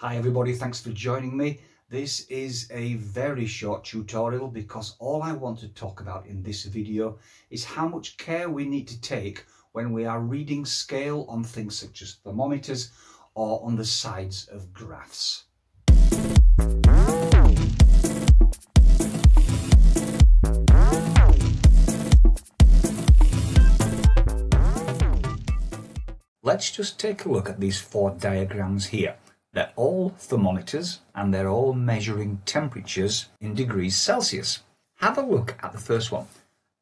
Hi everybody, thanks for joining me. This is a very short tutorial because all I want to talk about in this video is how much care we need to take when we are reading scale on things such as thermometers or on the sides of graphs. Let's just take a look at these four diagrams here. They're all thermometers and they're all measuring temperatures in degrees Celsius. Have a look at the first one.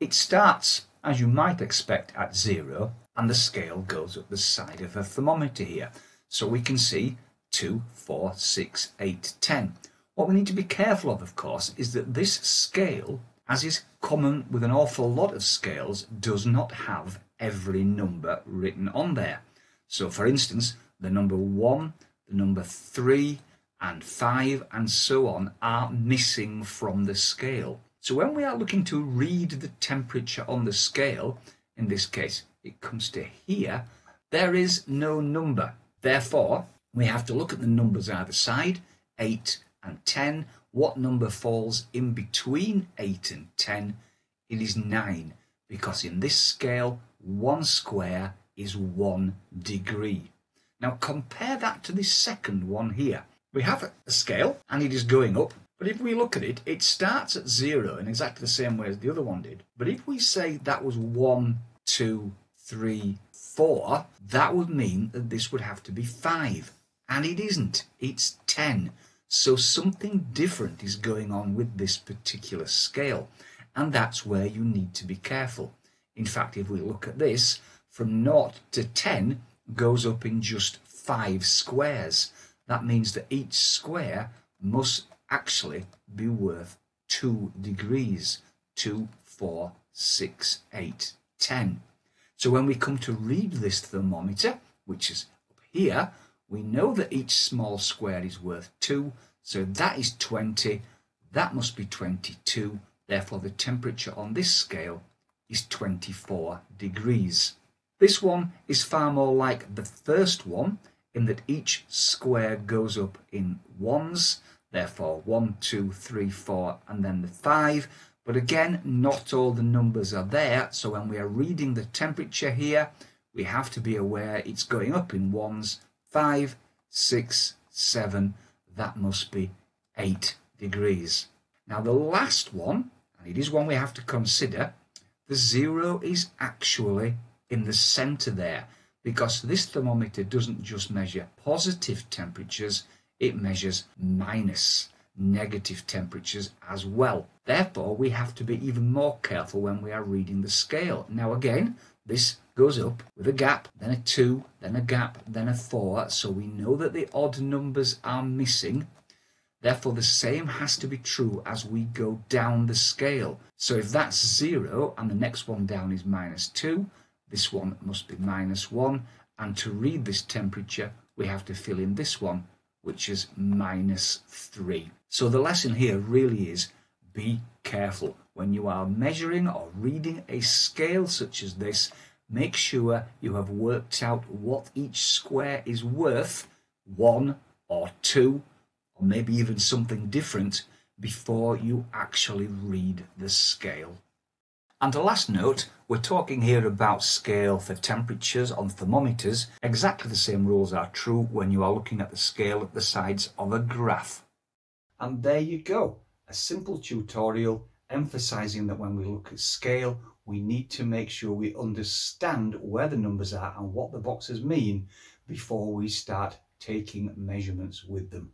It starts, as you might expect, at zero and the scale goes up the side of a thermometer here. So we can see 2, 4, 6, 8, 10. What we need to be careful of course, is that this scale, as is common with an awful lot of scales, does not have every number written on there. So for instance, the number 1, the number 3 and 5 and so on are missing from the scale. So when we are looking to read the temperature on the scale, in this case it comes to here, there is no number. Therefore, we have to look at the numbers either side, 8 and 10. What number falls in between 8 and 10? It is 9, because in this scale, 1 square is 1 degree. Now compare that to this second one here. We have a scale and it is going up, but if we look at it, it starts at 0 in exactly the same way as the other one did. But if we say that was 1, 2, 3, 4, that would mean that this would have to be 5. And it isn't, it's 10. So something different is going on with this particular scale. And that's where you need to be careful. In fact, if we look at this, from 0 to 10, goes up in just 5 squares. That means that each square must actually be worth 2 degrees. 2, 4, 6, 8, 10. So when we come to read this thermometer, which is up here, we know that each small square is worth 2. So that is 20. That must be 22. Therefore, the temperature on this scale is 24 degrees. This one is far more like the first one in that each square goes up in ones, therefore 1, 2, 3, 4 and then the 5. But again, not all the numbers are there, so when we are reading the temperature here, we have to be aware it's going up in ones, 5, 6, 7, that must be 8 degrees. Now the last one, and it is one we have to consider, the 0 is actually in the center there, because this thermometer doesn't just measure positive temperatures, it measures minus negative temperatures as well. Therefore, we have to be even more careful when we are reading the scale. Now again, this goes up with a gap, then a 2, then a gap, then a 4, so we know that the odd numbers are missing. Therefore, the same has to be true as we go down the scale. So if that's 0 and the next one down is minus 2, this one must be minus 1, and to read this temperature we have to fill in this one, which is minus 3. So the lesson here really is be careful. When you are measuring or reading a scale such as this, make sure you have worked out what each square is worth, 1 or 2, or maybe even something different, before you actually read the scale. And a last note, we're talking here about scale for temperatures on thermometers. Exactly the same rules are true when you are looking at the scale at the sides of a graph. And there you go, a simple tutorial emphasizing that when we look at scale, we need to make sure we understand where the numbers are and what the boxes mean before we start taking measurements with them.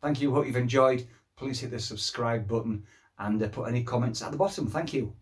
Thank you, hope you've enjoyed. Please hit the subscribe button and put any comments at the bottom. Thank you.